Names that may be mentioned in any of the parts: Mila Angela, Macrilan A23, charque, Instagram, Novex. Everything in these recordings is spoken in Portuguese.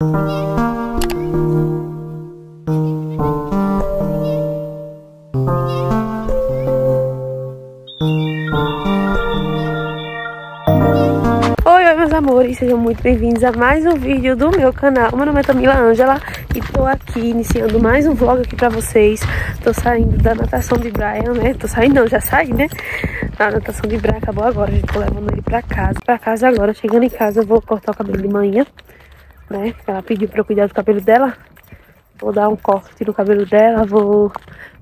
Oi, meus amores, sejam muito bem-vindos a mais um vídeo do meu canal. Meu nome é Mila Angela e tô aqui iniciando mais um vlog aqui pra vocês. Tô saindo da natação de Brian, né? Tô saindo não, já saí, né? A natação de Brian acabou agora, a gente tô levando ele pra casa agora. Chegando em casa eu vou cortar o cabelo de manhã, né? Ela pediu pra eu cuidar do cabelo dela. Vou dar um corte no cabelo dela, vou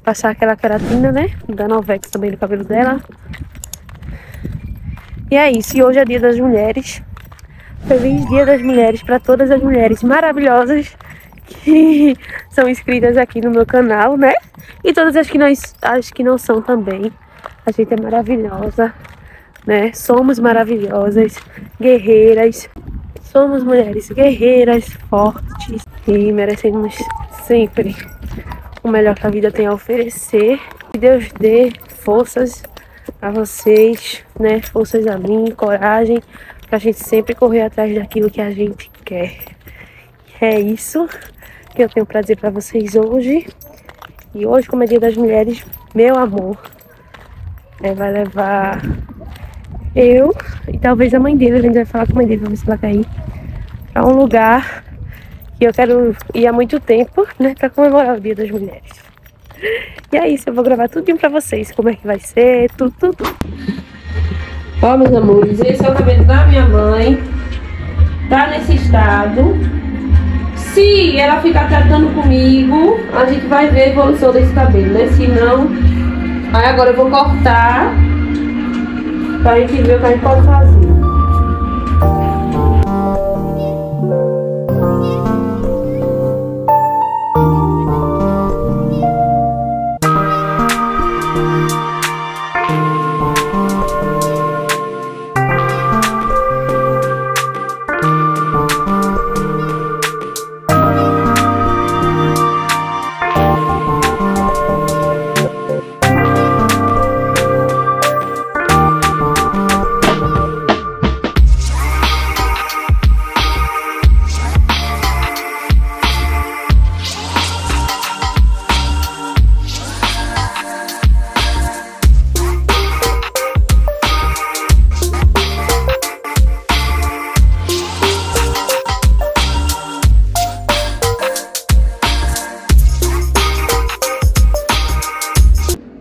passar aquela queratina, né? Da Novex também no cabelo dela. E é isso, e hoje é Dia das Mulheres. Feliz Dia das Mulheres para todas as mulheres maravilhosas que são inscritas aqui no meu canal, né? E todas as que não são também. A gente é maravilhosa, né? Somos maravilhosas, guerreiras. Somos mulheres guerreiras, fortes e merecemos sempre o melhor que a vida tem a oferecer. Que Deus dê forças a vocês, né? Forças a mim, coragem, pra gente sempre correr atrás daquilo que a gente quer. É isso que eu tenho pra dizer pra vocês hoje. E hoje, como é Dia das Mulheres, meu amor, né, vai levar eu e talvez a mãe dele. A gente vai falar com a mãe dele, vamos ver se ela quer ir pra um lugar que eu quero ir há muito tempo, né, pra comemorar o Dia das Mulheres. E é isso, eu vou gravar tudinho pra vocês, como é que vai ser, tudo. Ó, meus amores, esse é o cabelo da minha mãe. Tá nesse estado. Se ela ficar tratando comigo, a gente vai ver a evolução desse cabelo, né? Se não, aí agora eu vou cortar pra gente ver o que a gente pode fazer.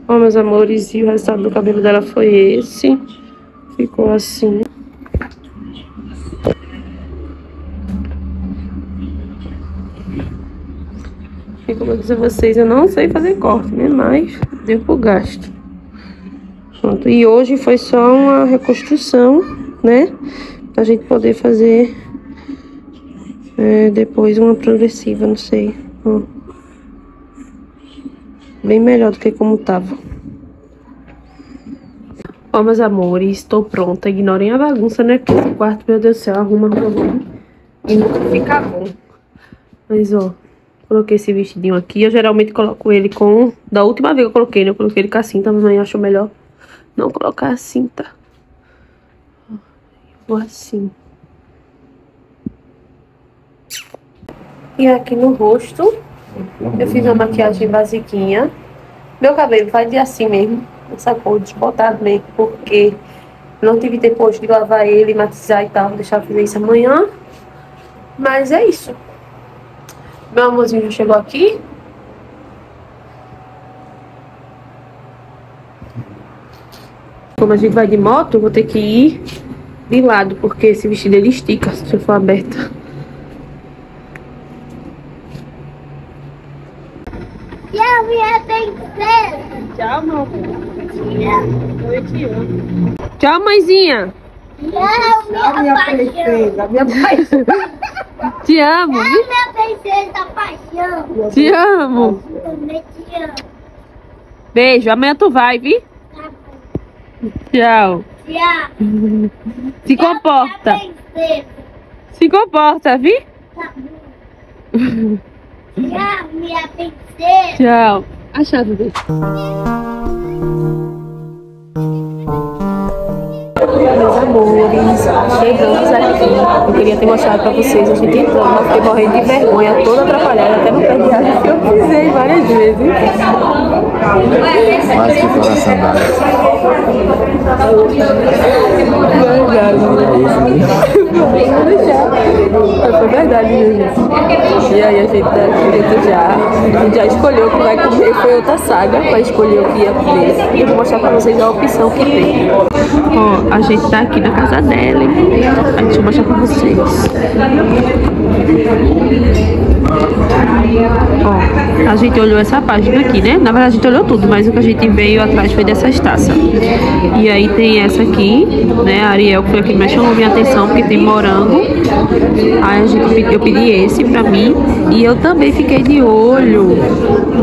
Ó, meus amores, e o resultado do cabelo dela foi esse. Ficou assim. E como eu disse a vocês, eu não sei fazer corte, né? Mas deu pro gasto. Pronto. E hoje foi só uma reconstrução, né? Pra gente poder fazer depois uma progressiva, não sei. Bem melhor do que como tava. Ó, meus amores, estou pronta. Ignorem a bagunça, né? Porque esse quarto, meu Deus do céu, arruma. E nunca fica bom. Mas, ó, coloquei esse vestidinho aqui. Eu geralmente coloco ele com... Da última vez que eu coloquei, né? Eu coloquei ele com a cinta. Mas mãe achou melhor não colocar a cinta. Vou assim. E aqui no rosto... Eu fiz uma maquiagem basiquinha. Meu cabelo vai de assim mesmo, essa cor desbotado mesmo, porque não tive tempo de lavar ele, matizar e tal. Vou deixar fazer isso amanhã. Mas é isso. Meu amorzinho já chegou aqui. Como a gente vai de moto, eu vou ter que ir de lado, porque esse vestido ele estica se eu for aberta. Tchau, mãe. Eu te amo. Tchau, mãezinha. Tchau, minha princesa. Minha paixão. Te amo. Tchau, minha princesa, paixão. Te amo. Também te amo. Beijo. Amanhã tu vai, vi? Tá bom. Tchau. Tchau. Se comporta. Se comporta, vi? Tá bom. Tchau, minha princesa. Tchau. A chave dele. Meus amores, chegamos aqui. Eu queria ter mostrado pra vocês. A gente entrou, mas fiquei morrendo de vergonha, toda atrapalhada, até não perdi nada que eu pisei várias vezes. Quase que foram as sandálias. Foi verdade mesmo. E aí a gente tá direito já. A gente já escolheu o que vai comer. Foi outra saga pra escolher o que ia comer. Eu vou mostrar pra vocês a opção que tem. Ó, a gente tá aqui na casa dela, hein? Aí deixa eu mostrar pra vocês. Ó, a gente olhou essa página aqui, né? Na verdade a gente olhou tudo, mas o que a gente veio atrás foi dessas taças. E aí tem essa aqui, né? A Ariel foi aqui, mas chamou minha atenção porque tem morango. Aí a gente, eu pedi esse pra mim. E eu também fiquei de olho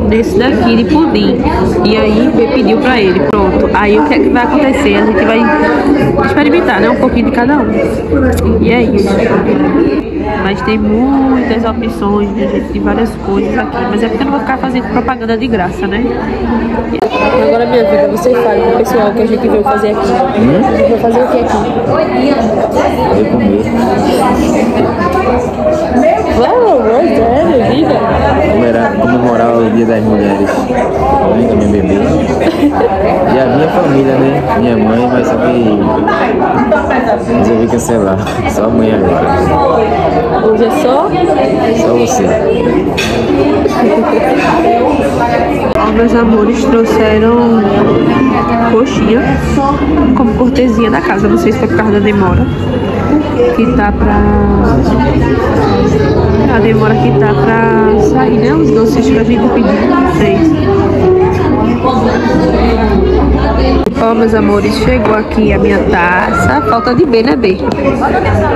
nesse daqui de pudim. E aí eu pediu pra ele, pronto. Aí o que é que vai acontecer? A gente vai experimentar, né? Um pouquinho de cada um. E é isso. Mas tem muitas opções de várias coisas aqui. Mas é porque eu não vou ficar fazendo propaganda de graça, né? Agora, minha vida, você fala pro pessoal que a gente veio fazer aqui. A gente vai fazer o que aqui? Comemorar o Dia das Mulheres. Minha bebê. E a minha família, né? Minha mãe, mas só que resolvi cancelar. Só amanhã agora. Hoje é só? Só você. Ó, meus amores, trouxeram coxinha como cortesia da casa. Não sei se foi por causa da demora. Que tá pra... A demora que tá pra sair, né? Os doces que a gente pediu pra vocês. Ó, meus amores, chegou aqui a minha taça. Falta de B, né, B?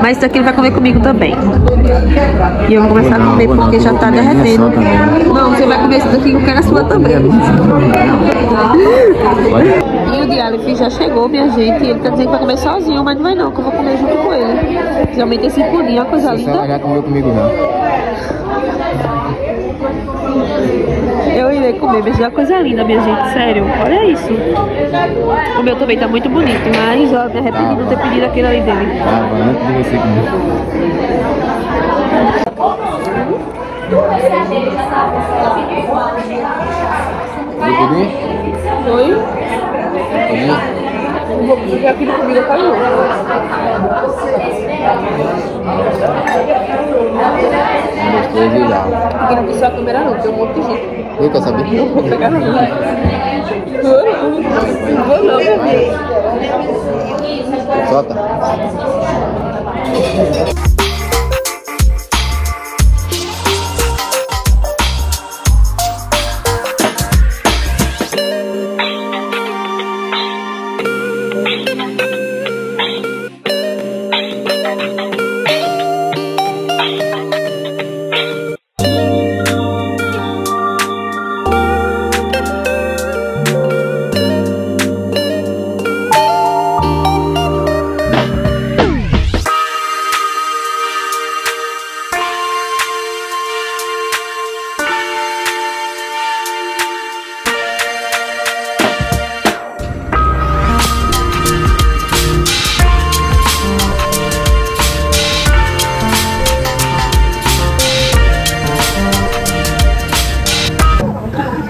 Mas isso aqui ele vai comer comigo também. E eu vou começar a comer porque já tá derretendo. Não, você vai comer isso daqui, eu quero a sua também. E o de Aleph já chegou, minha gente. Ele tá dizendo que vai comer sozinho, mas não vai não, que eu vou comer junto com ele. Realmente esse pudim é uma coisa linda. Você já comeu comigo, não? Eu irei comer, mas é uma coisa linda, minha gente, sério, olha isso. O meu também tá muito bonito, mas ó, me arrependi de não ter pedido aquele ali dele. Antes de você comer. Oi? Eu vou pedir aqui de comida pra mim. Porque não precisa comer não, tem um monte de gente. Eu quero saber. Não vou pegar não. Não vou não, meu Deus. Solta.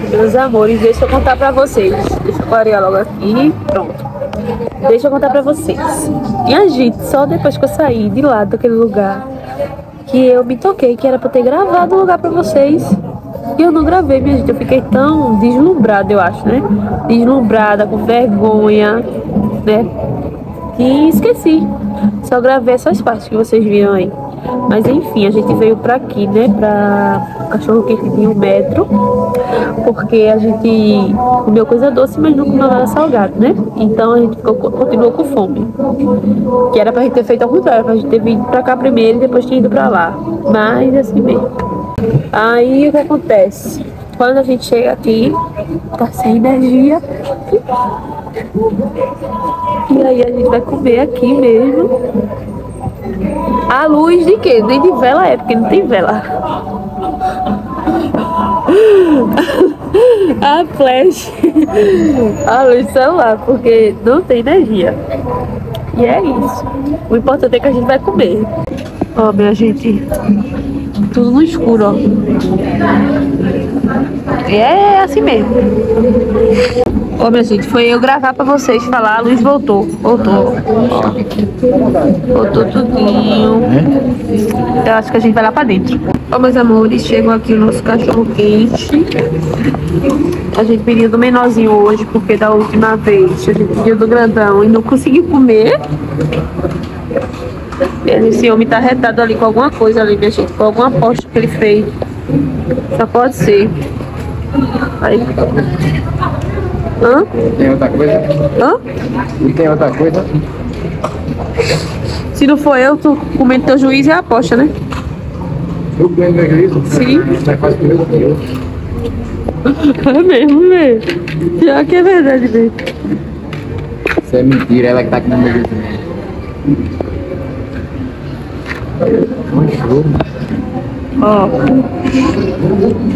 Meus amores, deixa eu contar pra vocês. Deixa eu parar logo aqui. Pronto. Deixa eu contar pra vocês. E a gente, só depois que eu saí de lá daquele lugar, que eu me toquei, que era pra ter gravado um lugar pra vocês. E eu não gravei, minha gente. Eu fiquei tão deslumbrada, eu acho, né? Deslumbrada, com vergonha, né? E esqueci. Só gravei essas partes que vocês viram aí. Mas enfim, a gente veio pra aqui, né? Pra cachorro que tinha um metro. Porque a gente comeu coisa doce, mas não comeu nada salgado, né? Então a gente continuou com fome. Que era pra gente ter feito ao contrário, pra gente ter vindo pra cá primeiro e depois ter ido pra lá. Mas assim mesmo. Aí o que acontece? Quando a gente chega aqui, tá sem energia. E aí a gente vai comer aqui mesmo. A luz de quê? Nem de vela é, porque não tem vela. A flash. A luz do celular, porque não tem energia. E é isso. O importante é que a gente vai comer. Ó, minha gente, tudo no escuro, ó. E é assim mesmo. Ó, minha gente, foi eu gravar pra vocês falar, a luz voltou. Voltou tudinho. Eu acho que a gente vai lá pra dentro. Ó, meus amores, chegam aqui o nosso cachorro quente. A gente pediu do menorzinho hoje, porque da última vez a gente pediu do grandão e não conseguiu comer. Esse homem tá retado ali com alguma coisa ali, minha gente, com alguma aposta que ele fez. Só pode ser. Aí. Hã? Tem outra coisa? Hã? E tem outra coisa? Se não for eu, tu comendo teu juiz é a aposta, né? Eu comendo meu juiz? Sim. Tá quase comendo que eu. É mesmo, velho. Pior que é verdade, velho. Isso é mentira, ela que tá comendo meu juiz também. Ó,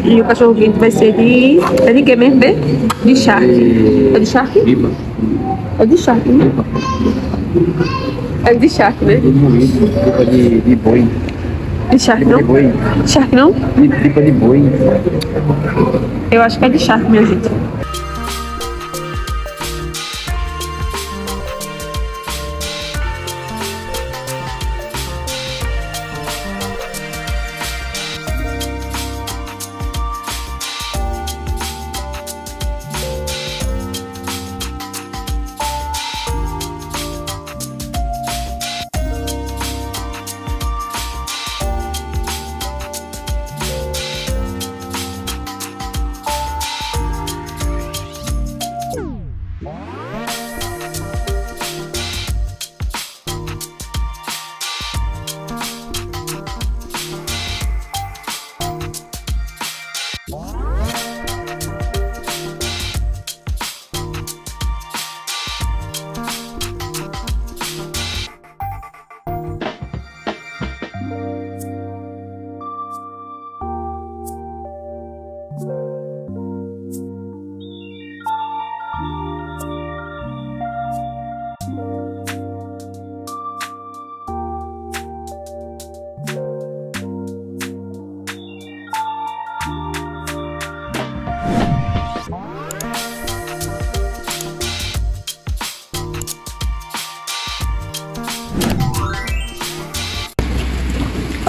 e o cachorro quente vai ser de... É de que mesmo, B? De charque. É de charque? É de charque, né? É de charque, né? De boi. De charque não? Charque não? De tripa de boi. Eu acho que é de charque, minha gente.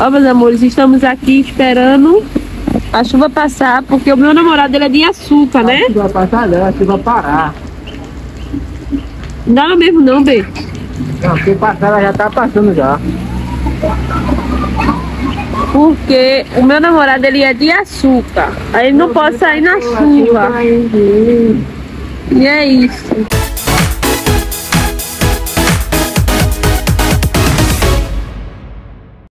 Ó, meus amores, estamos aqui esperando a chuva passar, porque o meu namorado ele é de açúcar, né? A chuva passar não, a chuva parar. Não dá mesmo não, Bê. Não, se passar ela já tá passando já. Porque o meu namorado ele é de açúcar, aí ele não pode sair na chuva. E é isso.